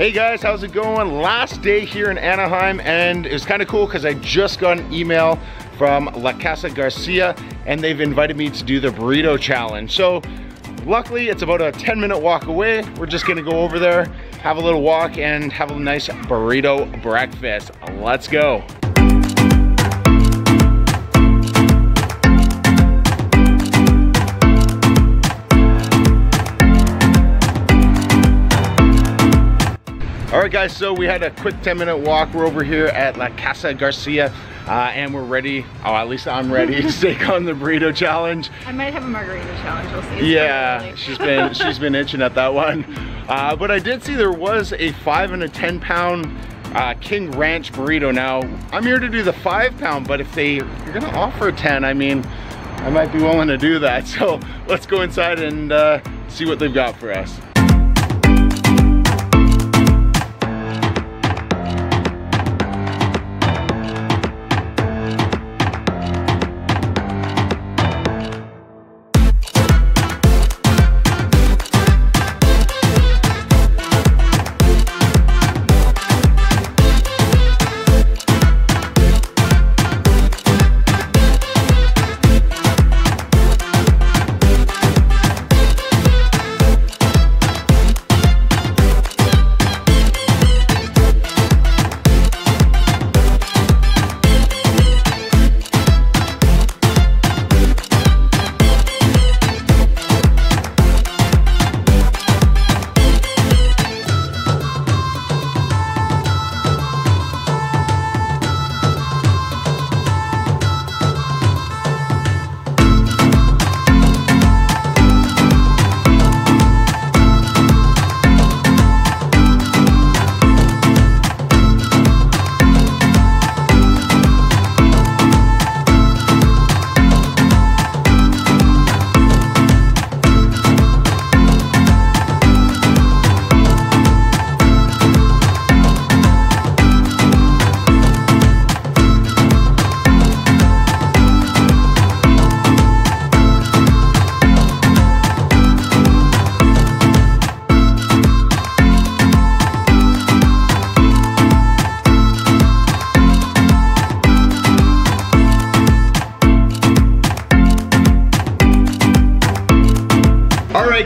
Hey guys, how's it going? Last day here in Anaheim, and it was kind of cool because I just got an email from La Casa Garcia and they've invited me to do the burrito challenge. So luckily it's about a 10-minute walk away. We're just gonna go over there, have a little walk and have a nice burrito breakfast. Let's go. Alright guys, so we had a quick 10-minute walk. We're over here at La Casa Garcia and we're ready, at least I'm ready to take on the burrito challenge. I might have a margarita challenge, we'll see. Yeah, she's been itching at that one. But I did see there was a 5- and 10-pound King Ranch Burrito. Now, I'm here to do the 5-pound, but if you're gonna offer 10, I mean, I might be willing to do that. So let's go inside and see what they've got for us.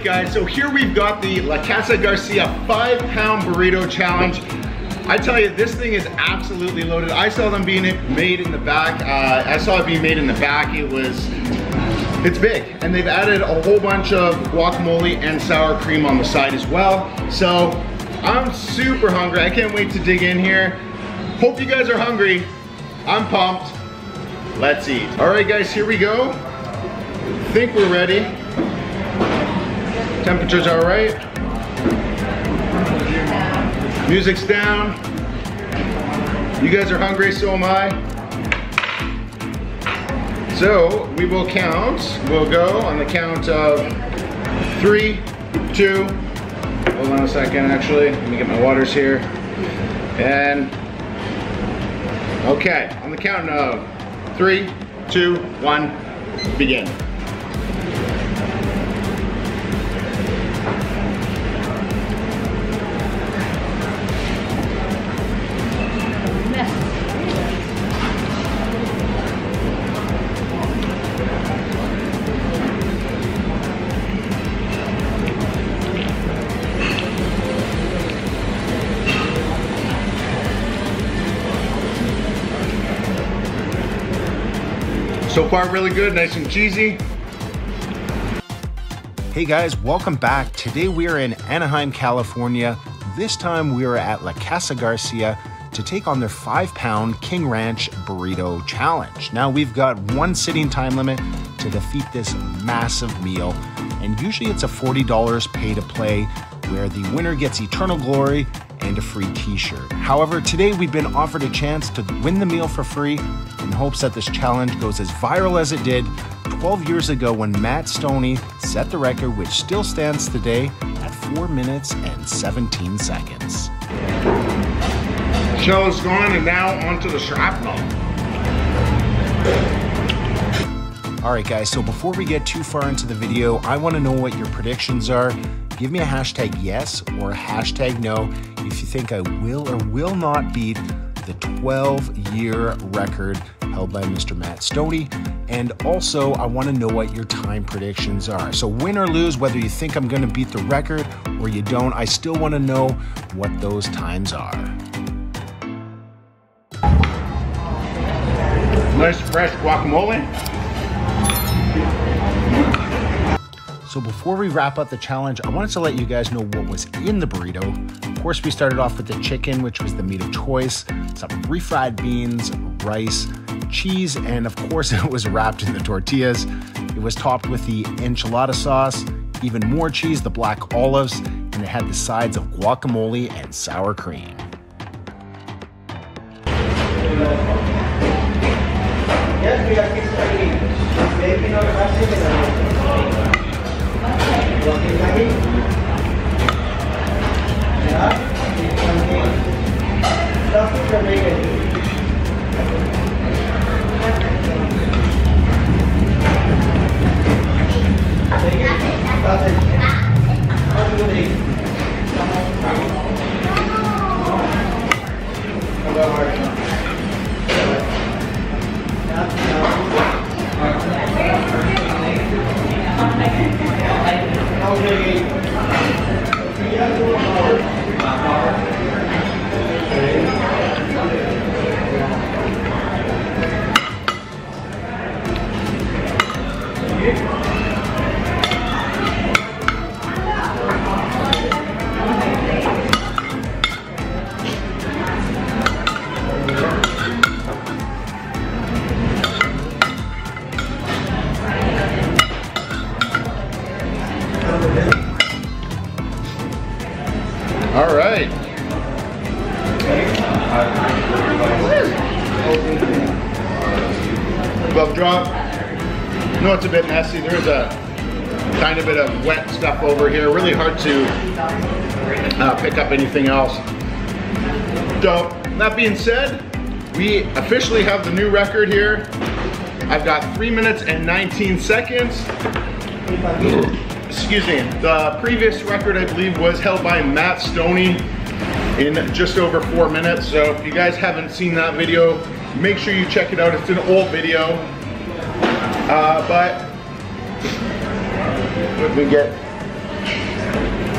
Guys, so here we've got the La Casa Garcia 5-pound burrito challenge. I tell you, this thing is absolutely loaded. I saw them being made in the back. It's big, and they've added a whole bunch of guacamole and sour cream on the side as well. So I'm super hungry. I can't wait to dig in here. Hope you guys are hungry. I'm pumped. Let's eat. All right guys, here we go. I think we're ready. Temperature's all right. Music's down. You guys are hungry, so am I. So we will count. We'll go on the count of 3, 2, hold on a second actually. Let me get my waters here. And, okay, on the count of 3, 2, 1, begin. So far, really good, nice and cheesy. Hey guys, welcome back. Today we are in Anaheim, California. This time we are at La Casa Garcia to take on their 5-pound King Ranch Burrito Challenge. Now we've got one sitting time limit to defeat this massive meal. And usually it's a $40 pay to play where the winner gets eternal glory and a free t-shirt. However, today we've been offered a chance to win the meal for free in hopes that this challenge goes as viral as it did 12 years ago when Matt Stonie set the record, which still stands today at 4 minutes and 17 seconds. Shell is gone and now onto the shrapnel. All right guys, so before we get too far into the video, I wanna know what your predictions are. Give me a hashtag yes or a hashtag no. if you think I will or will not beat the 12-year record held by Mr. Matt Stonie. And also, I want to know what your time predictions are. So win or lose, whether you think I'm going to beat the record or you don't, I still want to know what those times are. Nice fresh guacamole. So before we wrap up the challenge, I wanted to let you guys know what was in the burrito. Of course, we started off with the chicken, which was the meat of choice, some refried beans, rice, cheese, and of course it was wrapped in the tortillas. It was topped with the enchilada sauce, even more cheese, the black olives, and it had the sides of guacamole and sour cream. Glove drop. You know, it's a bit messy. There is a tiny bit of wet stuff over here. Really hard to pick up anything else. So that being said, we officially have the new record here. I've got 3 minutes and 19 seconds. Excuse me. The previous record, I believe, was held by Matt Stonie in just over 4 minutes. So if you guys haven't seen that video, make sure you check it out. It's an old video, but let me get,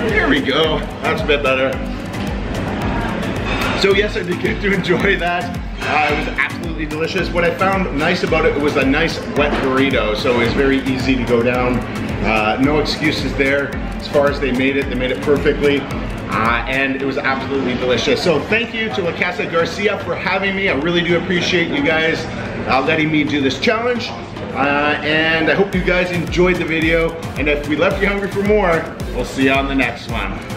there we go, that's a bit better. So yes, I did get to enjoy that. It was absolutely delicious. What I found nice about it was a nice wet burrito, so it was very easy to go down. No excuses there. As far as they made it perfectly. And it was absolutely delicious. So thank you to La Casa Garcia for having me. I really do appreciate you guys letting me do this challenge. And I hope you guys enjoyed the video. And if we left you hungry for more, we'll see you on the next one.